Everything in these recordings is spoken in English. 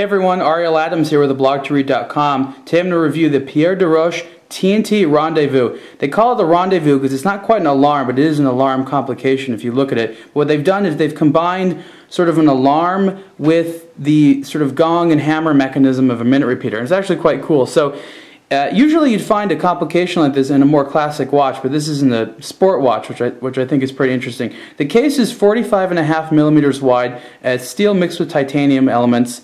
Hey everyone, Ariel Adams here with blog2read.com. Today I'm going to review the Pierre DeRoche TNT Rendezvous. They call it the Rendezvous because it's not quite an alarm, but it is an alarm complication if you look at it. But what they've done is they've combined sort of an alarm with the sort of gong and hammer mechanism of a minute repeater. And it's actually quite cool. So usually you'd find a complication like this in a more classic watch, but this is in a sport watch, which I think is pretty interesting. The case is 45.5 millimeters wide, steel mixed with titanium elements,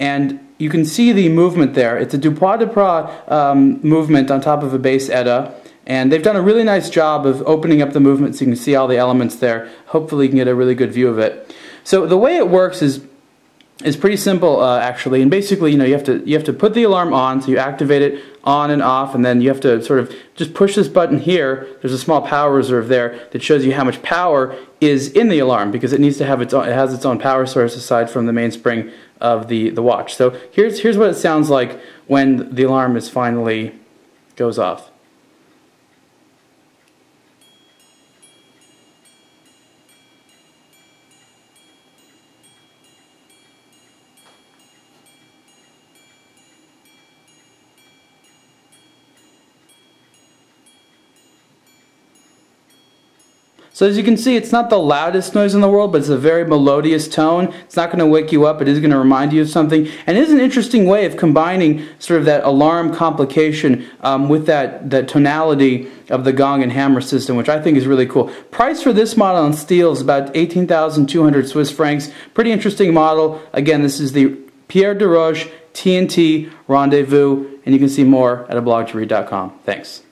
and you can see the movement there. It's a Dubois Dépraz movement on top of a base ETA, and they've done a really nice job of opening up the movement so you can see all the elements there. Hopefully you can get a really good view of it. So the way it works is pretty simple actually, and basically you have to put the alarm on, so you activate it on and off, and then you have to sort of just push this button here. There's a small power reserve there that shows you how much power is in the alarm, because it needs to have its own power source aside from the mainspring of the watch. So here's what it sounds like when the alarm is finally goes off. So as you can see, it's not the loudest noise in the world, but it's a very melodious tone. It's not going to wake you up, it is going to remind you of something. And it is an interesting way of combining sort of that alarm complication with that tonality of the gong and hammer system, which I think is really cool. Price for this model on steel is about 18,200 Swiss francs. Pretty interesting model. Again, this is the Pierre DeRoche TNT Rendezvous, and you can see more at blog2read.com. Thanks.